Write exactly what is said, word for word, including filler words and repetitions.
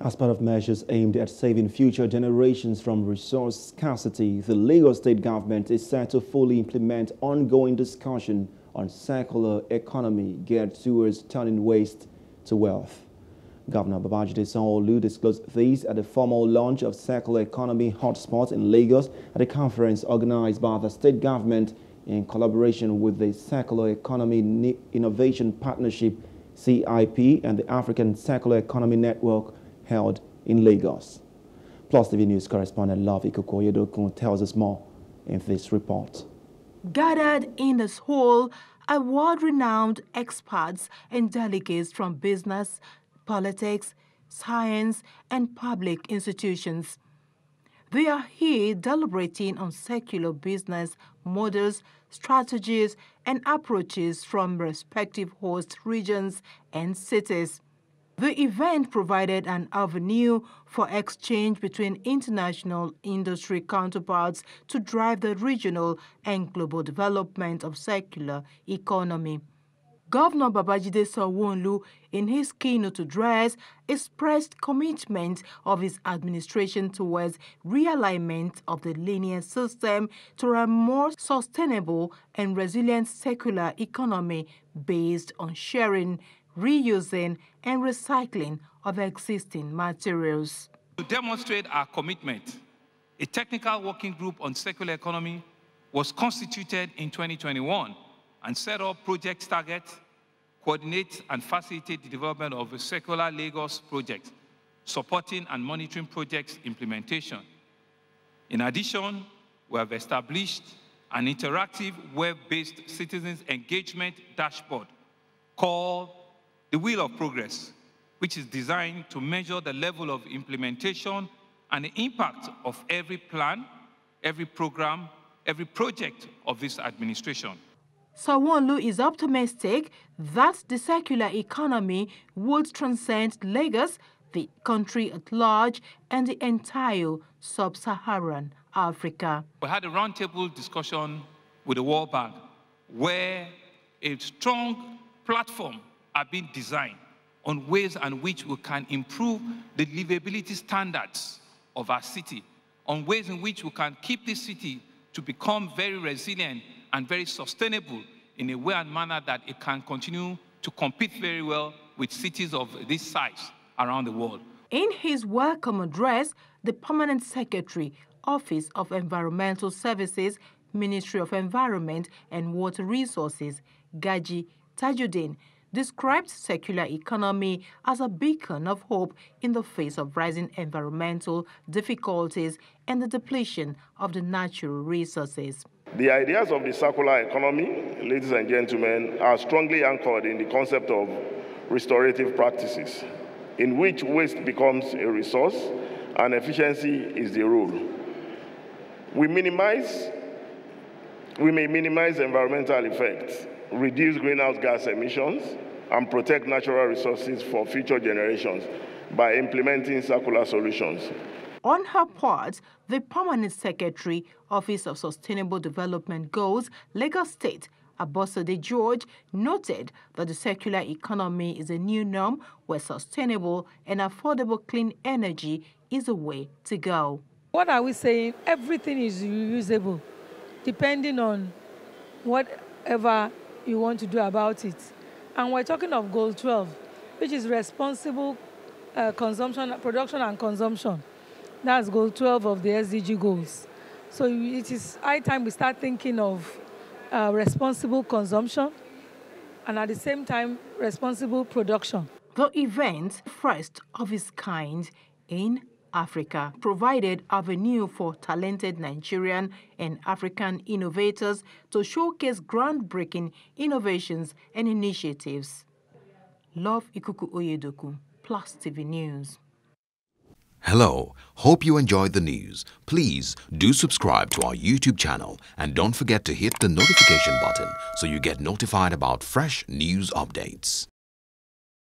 As part of measures aimed at saving future generations from resource scarcity, the Lagos state government is set to fully implement ongoing discussion on circular economy geared towards turning waste to wealth. Governor Babajide Sanwo-Olu disclosed these at the formal launch of Circular Economy Hotspots in Lagos at a conference organized by the state government in collaboration with the Circular Economy Innovation Partnership, C I P, and the African Circular Economy Network, held in Lagos. Plus T V News correspondent Love Ikuku Oyedokun tells us more in this report. Gathered in this hall are world-renowned experts and delegates from business, politics, science, and public institutions. They are here deliberating on circular business models, strategies, and approaches from respective host regions and cities. The event provided an avenue for exchange between international industry counterparts to drive the regional and global development of circular economy. Governor Babajide Sanwo-Olu, in his keynote address, expressed commitment of his administration towards realignment of the linear system to a more sustainable and resilient circular economy based on sharing, reusing and recycling of existing materials. To demonstrate our commitment, a technical working group on circular economy was constituted in twenty twenty-one and set up project targets, coordinate and facilitate the development of a circular Lagos project, supporting and monitoring projects implementation. In addition, we have established an interactive web-based citizens engagement dashboard called The Wheel of Progress, which is designed to measure the level of implementation and the impact of every plan, every program, every project of this administration. Sanwo-Olu is optimistic that the circular economy would transcend Lagos, the country at large, and the entire sub-Saharan Africa. We had a roundtable discussion with the World Bank where a strong platform are being designed on ways in which we can improve the livability standards of our city, on ways in which we can keep this city to become very resilient and very sustainable in a way and manner that it can continue to compete very well with cities of this size around the world. In his welcome address, the Permanent Secretary, Office of Environmental Services, Ministry of Environment and Water Resources, Gaji Tajuddin, described circular economy as a beacon of hope in the face of rising environmental difficulties and the depletion of the natural resources. The ideas of the circular economy, ladies and gentlemen, are strongly anchored in the concept of restorative practices, in which waste becomes a resource and efficiency is the rule. We minimize, we may minimize environmental effects, reduce greenhouse gas emissions, and protect natural resources for future generations by implementing circular solutions. On her part, the Permanent Secretary, Office of Sustainable Development Goals, Lagos State, Abosede George, noted that the circular economy is a new norm where sustainable and affordable clean energy is the way to go. What are we saying? Everything is reusable, depending on whatever you want to do about it. And we're talking of goal twelve, which is responsible uh, consumption, production and consumption. That's goal twelve of the S D G goals. So it is high time we start thinking of uh, responsible consumption and at the same time, responsible production. The event, first of its kind in Africa, provided avenue for talented Nigerian and African innovators to showcase groundbreaking innovations and initiatives. Love Ikuku Oyedokun, Plus T V News. Hello, hope you enjoyed the news. Please do subscribe to our YouTube channel and don't forget to hit the notification button so you get notified about fresh news updates.